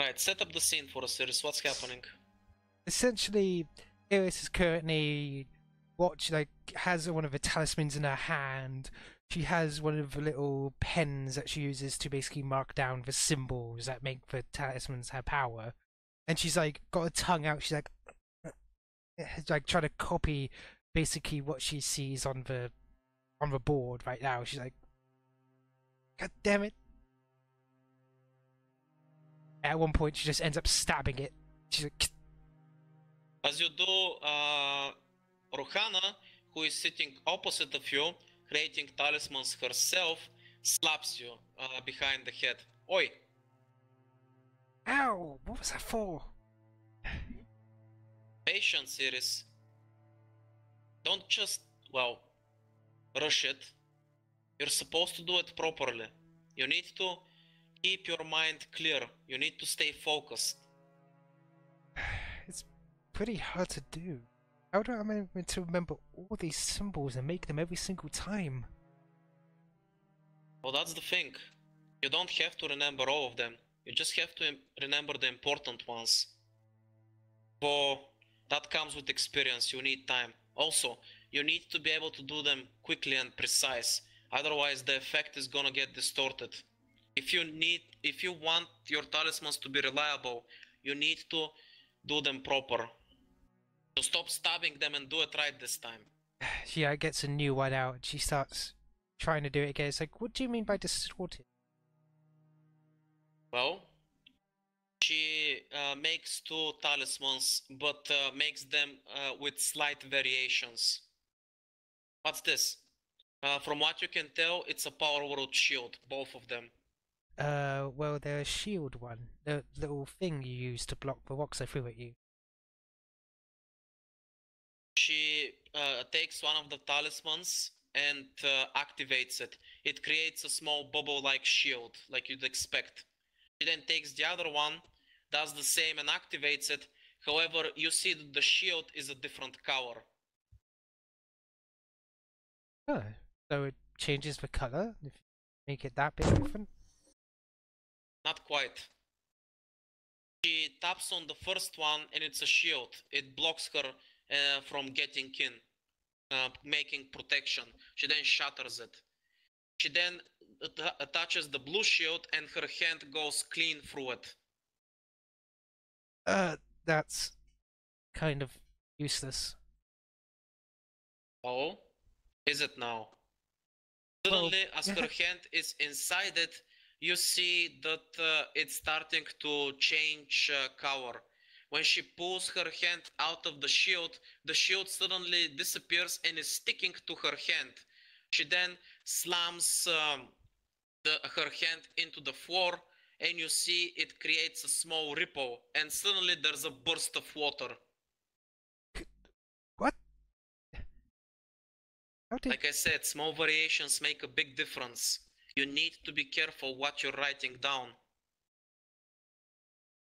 Alright, set up the scene for us, Iris. What's happening? Essentially, Iris is currently has one of the talismans in her hand. She has one of the little pens that she uses to basically mark down the symbols that make the talismans her power. And she's like got her tongue out. She's like trying to copy basically what she sees on the board right now. She's like, God damn it! At one point, she just ends up stabbing it. She's like, as you do, Ruhana, who is sitting opposite of you, creating talismans herself, slaps you behind the head. Oi! Ow! What was that for? Patience, Iris. Don't just, well, rush it. You're supposed to do it properly. You need to keep your mind clear. You need to stay focused. It's pretty hard to do. How do I manage to remember all these symbols and make them every single time? Well, that's the thing. You don't have to remember all of them. You just have to remember the important ones. But that comes with experience. You need time. Also, you need to be able to do them quickly and precise. Otherwise, the effect is gonna get distorted. If you want your talismans to be reliable, you need to do them proper. So stop stabbing them and do it right this time. She gets a new one out. She starts trying to do it again. It's like, what do you mean by distorted? Well, she makes two talismans, but makes them with slight variations. What's this? From what you can tell, it's a power world shield, both of them. Well, they're a shield one. The little thing you use to block the rocks I threw at you. She takes one of the talismans and activates it. It creates a small bubble-like shield, like you'd expect. She then takes the other one, does the same and activates it. However, you see that the shield is a different color. Oh, so it changes the color if you make it that bit different? Not quite. She taps on the first one and it's a shield. It blocks her from getting in, making protection. She then shatters it. She then attaches the blue shield and her hand goes clean through it. That's kind of useless. Oh? Is it now? Suddenly, as her hand is inside it, you see that it's starting to change color. When she pulls her hand out of the shield suddenly disappears and is sticking to her hand. She then slams her hand into the floor, and you see it creates a small ripple, and suddenly there's a burst of water. What? Like I said, small variations make a big difference. You need to be careful what you're writing down.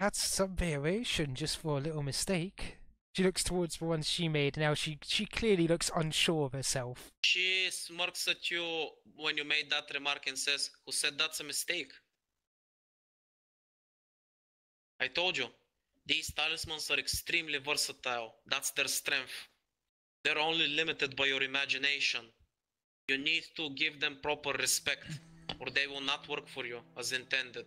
That's some variation just for a little mistake. She looks towards the ones she made. Now she clearly looks unsure of herself. She smirks at you when you made that remark and says, "Who said that's a mistake? I told you, these talismans are extremely versatile. That's their strength. They're only limited by your imagination. You need to give them proper respect, or they will not work for you as intended.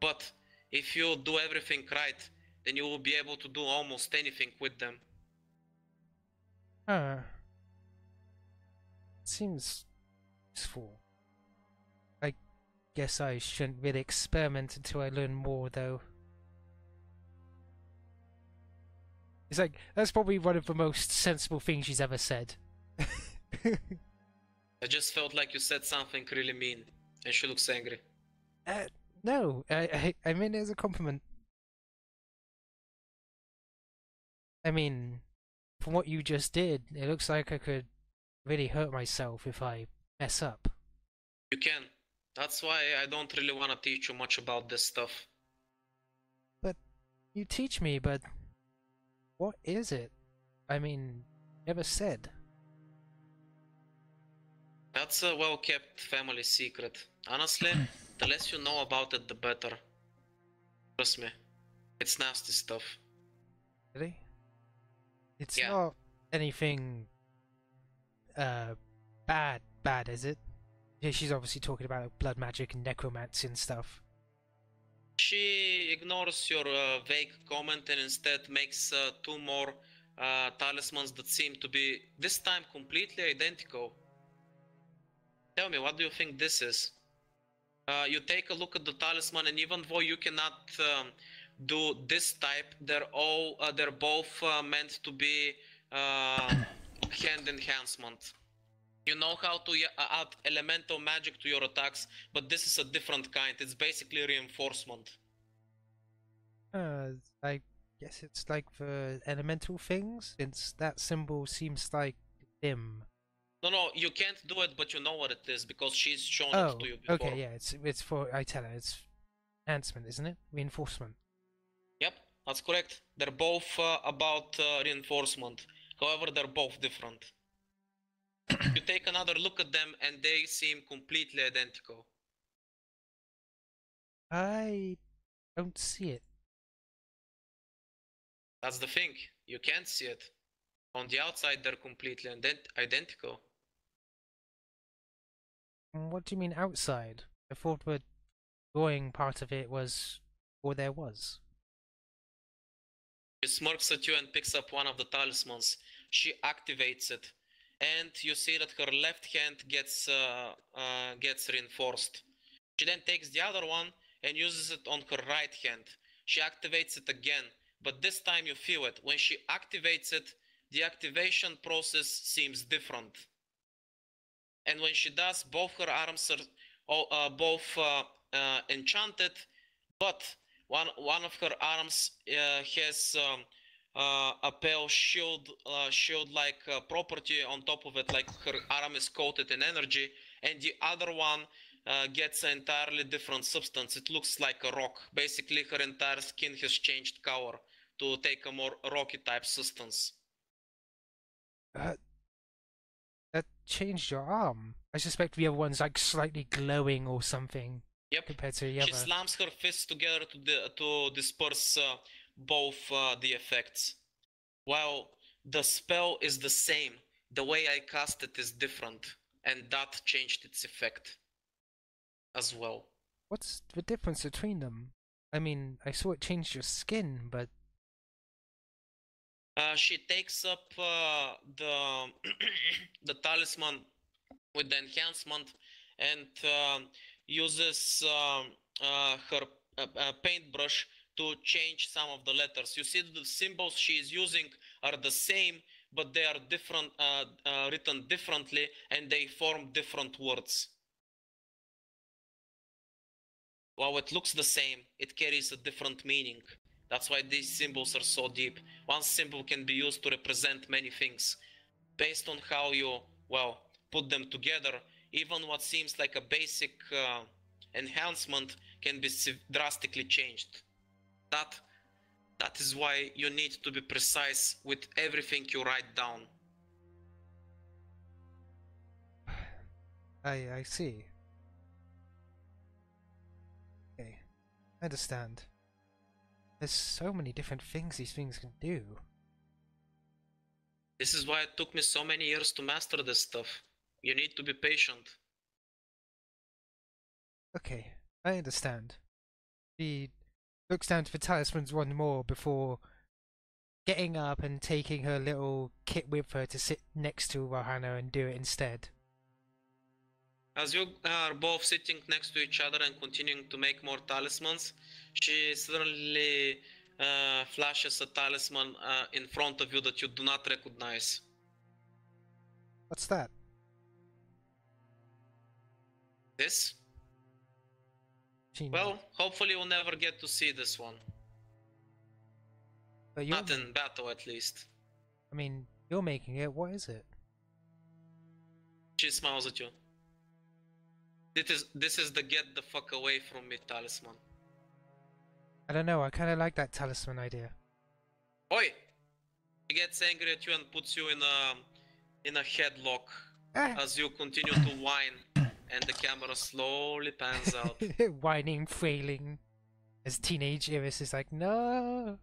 But if you do everything right, then you will be able to do almost anything with them." Seems useful. I guess I shouldn't really experiment until I learn more, though. It's like, that's probably one of the most sensible things she's ever said. I just felt like you said something really mean, and she looks angry. No, I mean it as a compliment. I mean, from what you just did, it looks like I could really hurt myself if I mess up. You can. That's why I don't really want to teach you much about this stuff. But you teach me, but what is it? I mean, never said. That's a well-kept family secret. Honestly, the less you know about it, the better. Trust me. It's nasty stuff. Really? It's not anything bad, is it? Yeah, she's obviously talking about like, blood magic and necromancy and stuff. She ignores your vague comment and instead makes two more talismans that seem to be, this time, completely identical. Tell me, what do you think this is? You take a look at the talisman, and even though you cannot do this type, they're both meant to be hand enhancement. You know how to add elemental magic to your attacks, but this is a different kind. It's basically reinforcement. I guess it's like the elemental things, since that symbol seems like them. No, you can't do it, but you know what it is, because she's shown it to you before. Okay, yeah, it's for, I tell her, it's enhancement, isn't it? Reinforcement. Yep, that's correct. They're both about reinforcement. However, they're both different. You take another look at them, and they seem completely identical. I don't see it. That's the thing. You can't see it. On the outside, they're completely identical. What do you mean outside? I thought the drawing part of it was all there was. She smirks at you and picks up one of the talismans. She activates it. And you see that her left hand gets reinforced. She then takes the other one and uses it on her right hand. She activates it again, but this time you feel it. When she activates it, the activation process seems different. And when she does, both her arms are both enchanted, but one of her arms has a pale shield-like property on top of it, like her arm is coated in energy, and the other one gets an entirely different substance. It looks like a rock. Basically, her entire skin has changed color to take a more rocky type substance. That changed your arm. I suspect the other one's like slightly glowing or something. Yep. Compared to the other. She slams her fists together to disperse both the effects. While the spell is the same, the way I cast it is different, and that changed its effect as well. What's the difference between them? I mean, I saw it changed your skin, but... she takes up the talisman with the enhancement and uses her paintbrush to change some of the letters. You see the symbols she is using are the same, but they are different, written differently, and they form different words. While it looks the same, it carries a different meaning. That's why these symbols are so deep. One symbol can be used to represent many things. Based on how you, well, put them together, even what seems like a basic enhancement can be drastically changed. That is why you need to be precise with everything you write down. I see. Okay, I understand. There's so many different things these things can do. This is why it took me so many years to master this stuff. You need to be patient. Okay, I understand. She looks down to the talismans one more before getting up and taking her little kit with her to sit next to Ruhana and do it instead. As you are both sitting next to each other and continuing to make more talismans, she suddenly flashes a talisman in front of you that you do not recognize. What's that? This? She well, hopefully you'll never get to see this one. But you're... Not in battle, at least. I mean, you're making it. What is it? She smiles at you. This is the get the fuck away from me talisman. I don't know, I kinda like that talisman idea. Oi! She gets angry at you and puts you in a headlock as you continue to whine and the camera slowly pans out. Whining, flailing. As a teenage, Amos is like, no.